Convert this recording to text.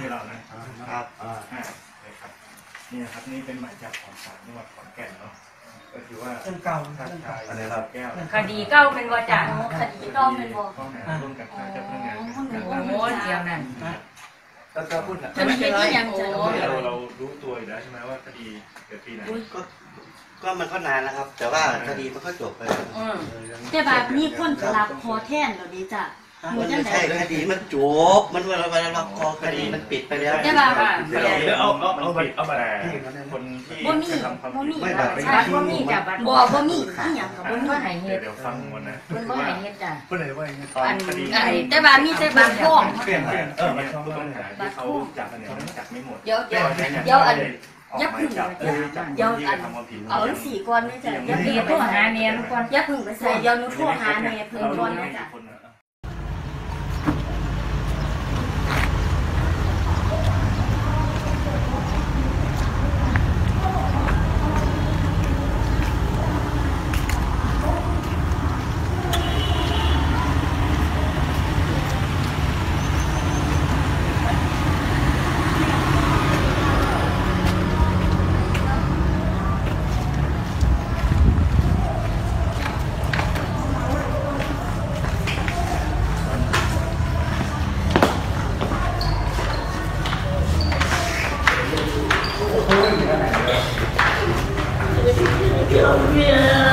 นี่เรานะครับนี่นะครับนี่เป็นหมายจับของศาลจังหวัดขอนแก่นเนาะก็คือว่าเรื่องเก่าทักทายอะไรครับคดีเก่าเป็นวาจาคดีเก่าเป็นวาจาร่วมกับทางเจ้าพนักงานโอ้เสียงนั่นก็พูดนะมันเป็นที่ยังเรารู้ตัวอยู่แล้วใช่ไหมว่าคดีเกิดปีไหนก็มันก็นานแล้วครับแต่ว่าคดีมันก็จบไปแต่แบบนี้คนจะรับพอแท่นเหล่านี้จ้ะมันไม่ใช่คดีมันจบมันเวลาเราคอคดีมันปิดไปแล้วใช่ป่ะค่ะเอาบัตรเอามาคนที่ไม่บัตรไม่บัตรบ่มีจับบัตรบ่มีที่อย่างกับบ่มีว่าไหนเหตุเดี๋ยวฟังวันนะว่าไหนเหตุจ้ะว่าไหนว่าอย่างนี้ตอนคดีแต่บามีแต่บาพ่อมันต้องหาที่เขาจับเนี่ยจับไม่หมดเยอะอันยับพึ่งยับเอาสี่ก้อนนี่จ้ะยับพึ่งทั่วหาเนียก้อนยับพึ่งไปใส่ยับนู่นทั่วหาเนียพึ่งก้อนนี่จ้ะYeah.